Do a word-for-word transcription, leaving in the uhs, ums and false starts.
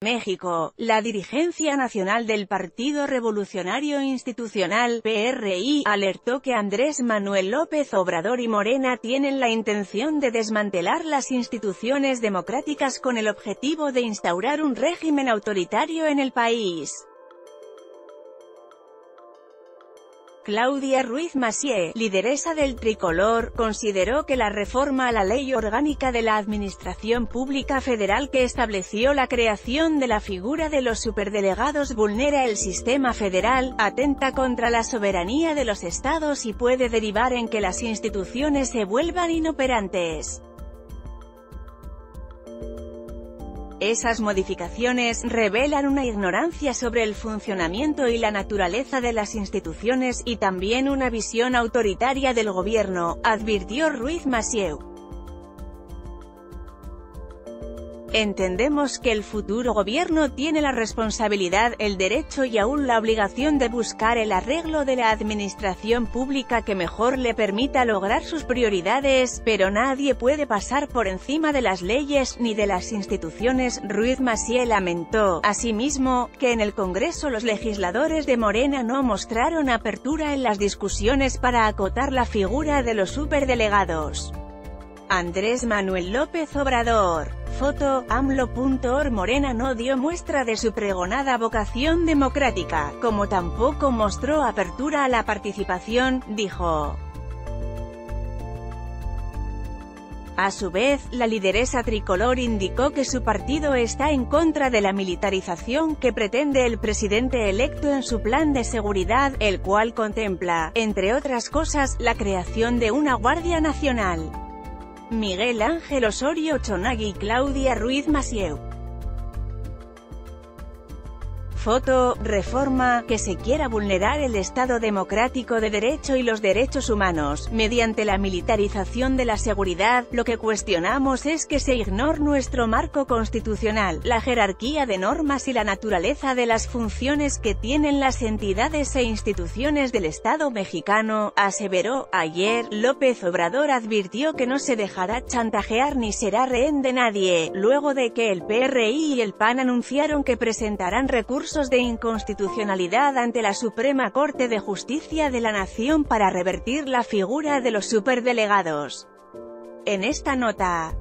México, la dirigencia nacional del Partido Revolucionario Institucional, P R I, alertó que Andrés Manuel López Obrador y Morena tienen la intención de desmantelar las instituciones democráticas con el objetivo de instaurar un régimen autoritario en el país. Claudia Ruiz Massieu, lideresa del Tricolor, consideró que la reforma a la Ley Orgánica de la Administración Pública Federal que estableció la creación de la figura de los superdelegados vulnera el sistema federal, atenta contra la soberanía de los estados y puede derivar en que las instituciones se vuelvan inoperantes. Esas modificaciones revelan una ignorancia sobre el funcionamiento y la naturaleza de las instituciones, y también una visión autoritaria del gobierno, advirtió Ruiz Massieu. Entendemos que el futuro gobierno tiene la responsabilidad, el derecho y aún la obligación de buscar el arreglo de la administración pública que mejor le permita lograr sus prioridades, pero nadie puede pasar por encima de las leyes ni de las instituciones. Ruiz Massieu lamentó, asimismo, que en el Congreso los legisladores de Morena no mostraron apertura en las discusiones para acotar la figura de los superdelegados. Andrés Manuel López Obrador. Foto, AMLO punto org. Morena no dio muestra de su pregonada vocación democrática, como tampoco mostró apertura a la participación, dijo. A su vez, la lideresa tricolor indicó que su partido está en contra de la militarización que pretende el presidente electo en su plan de seguridad, el cual contempla, entre otras cosas, la creación de una Guardia Nacional. Miguel Ángel Osorio Chong y Claudia Ruiz Massieu. Foto, reforma, que se quiera vulnerar el Estado democrático de derecho y los derechos humanos, mediante la militarización de la seguridad. Lo que cuestionamos es que se ignore nuestro marco constitucional, la jerarquía de normas y la naturaleza de las funciones que tienen las entidades e instituciones del Estado mexicano, aseveró. Ayer, López Obrador advirtió que no se dejará chantajear ni será rehén de nadie, luego de que el P R I y el P A N anunciaron que presentarán recursos de inconstitucionalidad ante la Suprema Corte de Justicia de la Nación para revertir la figura de los superdelegados. En esta nota.